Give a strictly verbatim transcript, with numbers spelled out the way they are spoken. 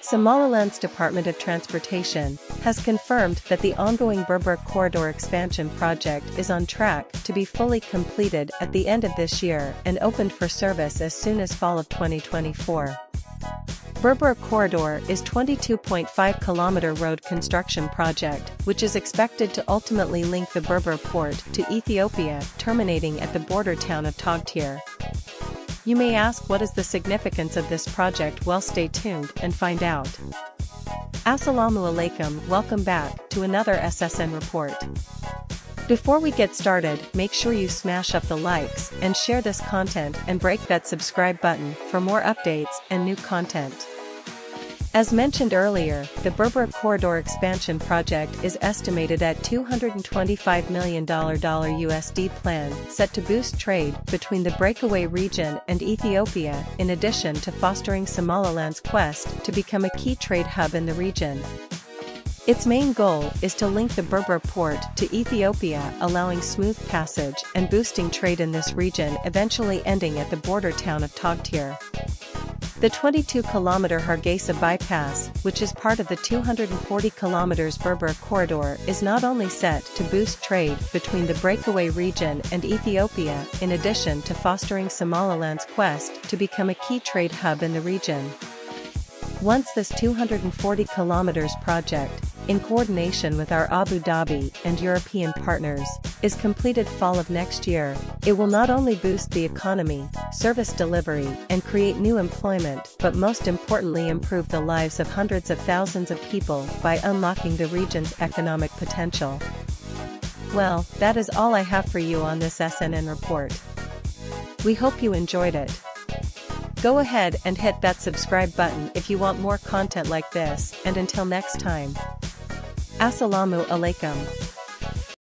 Somaliland's Department of Transportation has confirmed that the ongoing Berbera Corridor expansion project is on track to be fully completed at the end of this year and opened for service as soon as fall of twenty twenty-four. Berbera Corridor is a twenty-two point five kilometer road construction project which is expected to ultimately link the Berbera port to Ethiopia, terminating at the border town of Togdheer. You may ask, what is the significance of this project? Well, stay tuned and find out. Assalamu alaikum, welcome back to another S S N report. Before we get started, make sure you smash up the likes and share this content and break that subscribe button for more updates and new content. As mentioned earlier, the Berbera Corridor expansion project is estimated at two hundred twenty-five million dollars U S D plan set to boost trade between the breakaway region and Ethiopia, in addition to fostering Somaliland's quest to become a key trade hub in the region. Its main goal is to link the Berbera port to Ethiopia, allowing smooth passage and boosting trade in this region, eventually ending at the border town of Togdheer. The twenty-two kilometer Hargeisa bypass, which is part of the two hundred forty kilometers Berbera Corridor, is not only set to boost trade between the breakaway region and Ethiopia, in addition to fostering Somaliland's quest to become a key trade hub in the region. Once this two hundred forty kilometers project, in coordination with our Abu Dhabi and European partners, is completed fall of next year, it will not only boost the economy, service delivery, and create new employment, but most importantly improve the lives of hundreds of thousands of people by unlocking the region's economic potential. Well, that is all I have for you on this S N N report. We hope you enjoyed it. Go ahead and hit that subscribe button if you want more content like this, and until next time. Assalamu alaikum.